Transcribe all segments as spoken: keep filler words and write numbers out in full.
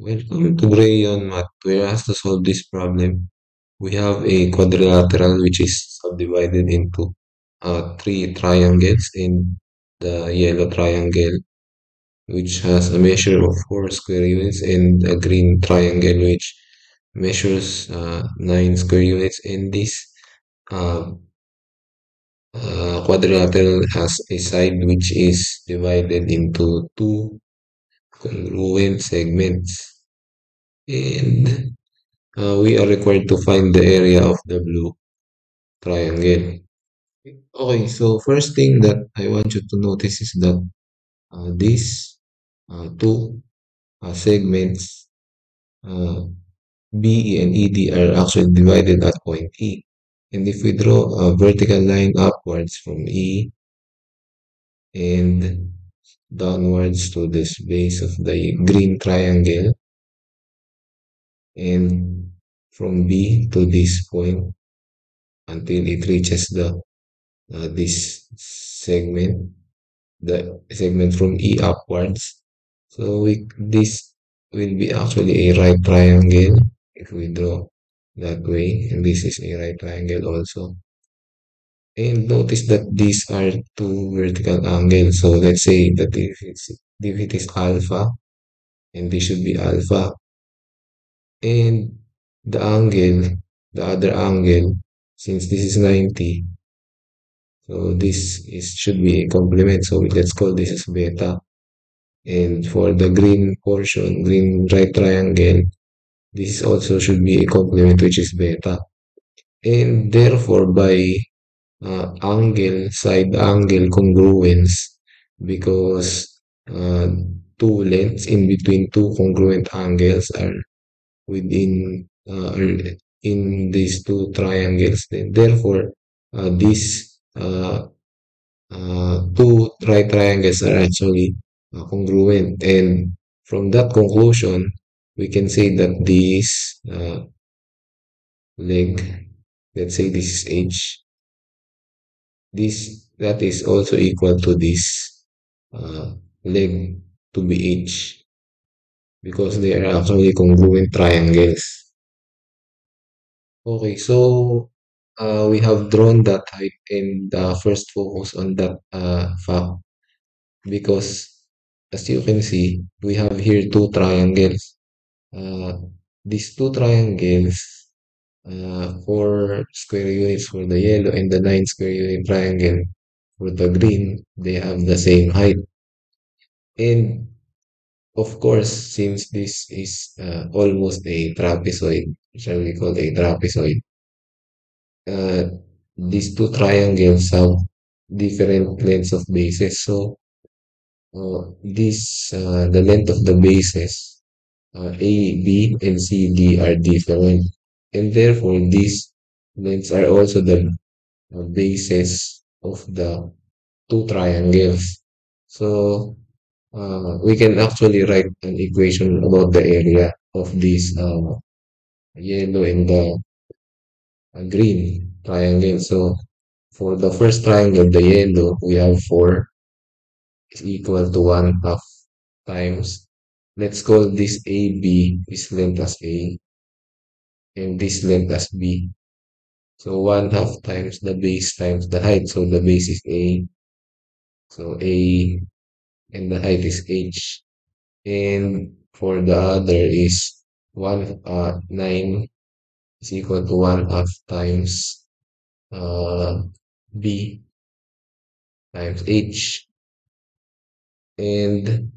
Welcome to GrayYeon Math. We are asked to solve this problem. We have a quadrilateral which is subdivided into uh, three triangles, and the yellow triangle which has a measure of four square units, and a green triangle which measures uh, nine square units. And this uh, uh, quadrilateral has a side which is divided into two congruent segments, and uh, we are required to find the area of the blue triangle. Okay, so first thing that I want you to notice is that uh, these uh, two uh, segments uh, B E and E D are actually divided at point E, and if we draw a vertical line upwards from E and downwards to this base of the green triangle, and from B to this point until it reaches the uh, this segment, the segment from E upwards, so we, this will be actually a right triangle if we draw that way, and this is a right triangle also. And notice that these are two vertical angles, so let's say that if, it's, if it is alpha, and this should be alpha, and the angle, the other angle, since this is ninety, so this is should be a complement, so let's call this as beta. And for the green portion, green right triangle, this also should be a complement, which is beta. And therefore, by Uh, angle, side angle congruence, because uh, two lengths in between two congruent angles are within uh, in these two triangles, then therefore uh, these uh, uh, two right triangles are actually uh, congruent, and from that conclusion we can say that this uh, leg, let's say this is H, this that is also equal to this uh, leg to be H, because they are actually congruent triangles. Okay, so uh, we have drawn that height, and uh, first focus on that uh, fact, because as you can see we have here two triangles. Uh, these two triangles, Uh, four square units for the yellow and the nine square unit triangle for the green, they have the same height. And of course, since this is uh, almost a trapezoid, shall we call a trapezoid, uh, these two triangles have different lengths of bases, so uh, this uh, the length of the bases uh, A, B, and C, D are different, and therefore these lengths are also the uh, bases of the two triangles. So uh, we can actually write an equation about the area of these uh, yellow and the uh, green triangle. So for the first triangle, the yellow, we have four is equal to one half times, let's call this A B is length as A, and this length as B. So one half times the base times the height. So the base is A. So A and the height is H. And for the other is one uh nine is equal to one half times uh B times H. And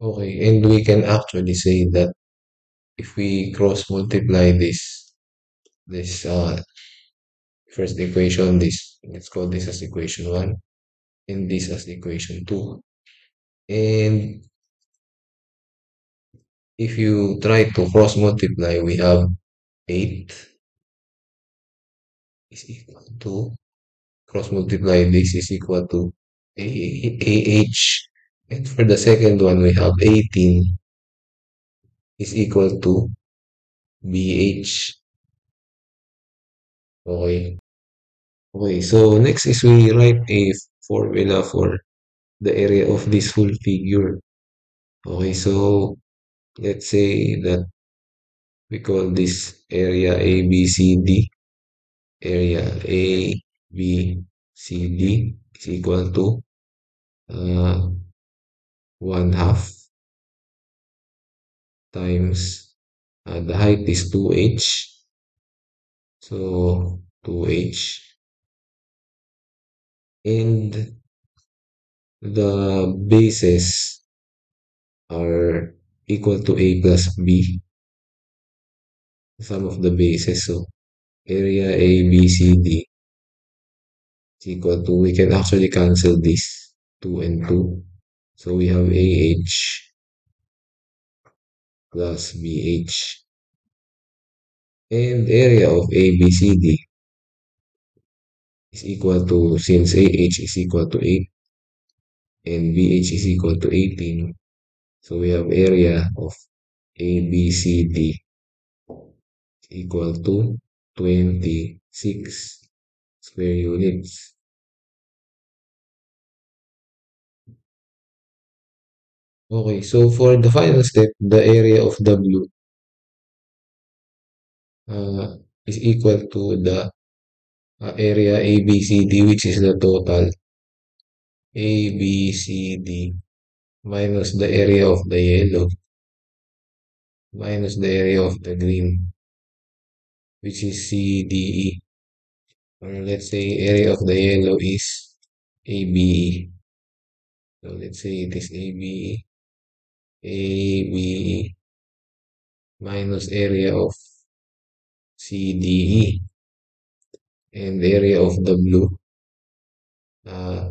okay, and we can actually say that if we cross multiply this this uh, first equation, this, let's call this as equation one, and this as equation two, and if you try to cross multiply, we have eight is equal to, cross multiply this is equal to A H, and for the second one we have eighteen is equal to B H. Okay. Okay, so next is we write a formula for the area of this full figure. Okay, so Let's say that we call this area A B C D. Area A B C D is equal to uh, one half times uh, the height is two H. So two H, and the bases are equal to A plus B, sum of the bases. So area A, B, C, D is equal to, we can actually cancel this two and two. So we have A H plus B H. And area of A B C D is equal to, since A H is equal to eight and B H is equal to eighteen, so we have area of A B C D is equal to twenty-six square units. Okay, so for the final step, the area of W uh, is equal to the uh, area A B C D, which is the total A B C D minus the area of the yellow minus the area of the green, which is C D E. Or let's say area of the yellow is A B E. So let's say it is A B E. A B E minus area of C D E. And area of the blue. Uh,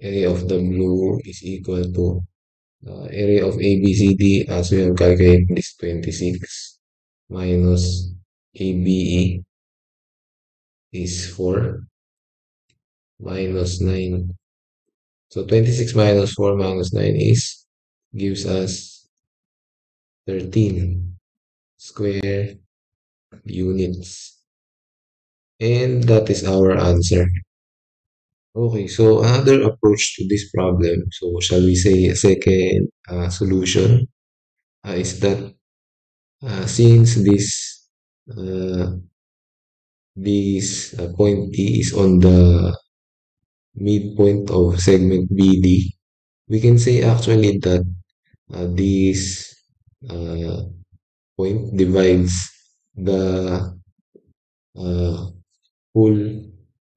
area of the blue is equal to uh, area of A B C D, as we have calculated, is twenty-six minus A B E is four minus nine. So twenty-six minus four minus nine is gives us thirteen square units. And that is our answer. Okay, so another approach to this problem, so shall we say a second uh, solution, uh, is that uh, since this Uh, this uh, point T is on the midpoint of segment B D, we can say actually that uh, this uh, point divides the uh, whole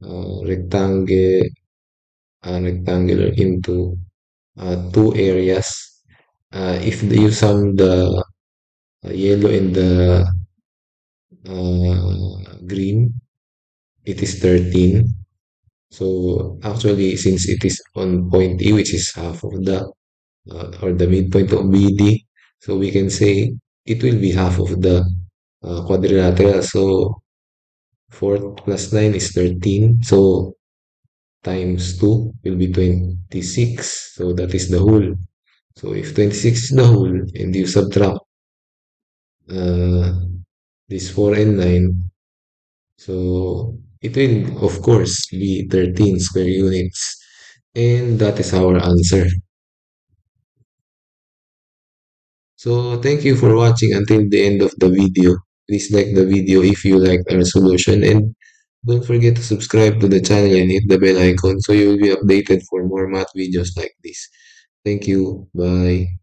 uh, rectangle uh, rectangular into uh, two areas. Uh, if you sum the uh, yellow and the Uh, green, it is thirteen. So actually, since it is on point E, which is half of the uh, or the midpoint of B D, so we can say it will be half of the uh, quadrilateral. So four plus nine is thirteen, so times two will be twenty-six, so that is the whole. So if twenty-six is the whole and you subtract uh, this four and nine, so it will of course be thirteen square units, and that is our answer. So thank you for watching until the end of the video. Please like the video if you liked our solution, and don't forget to subscribe to the channel and hit the bell icon so you will be updated for more math videos like this. Thank you, bye.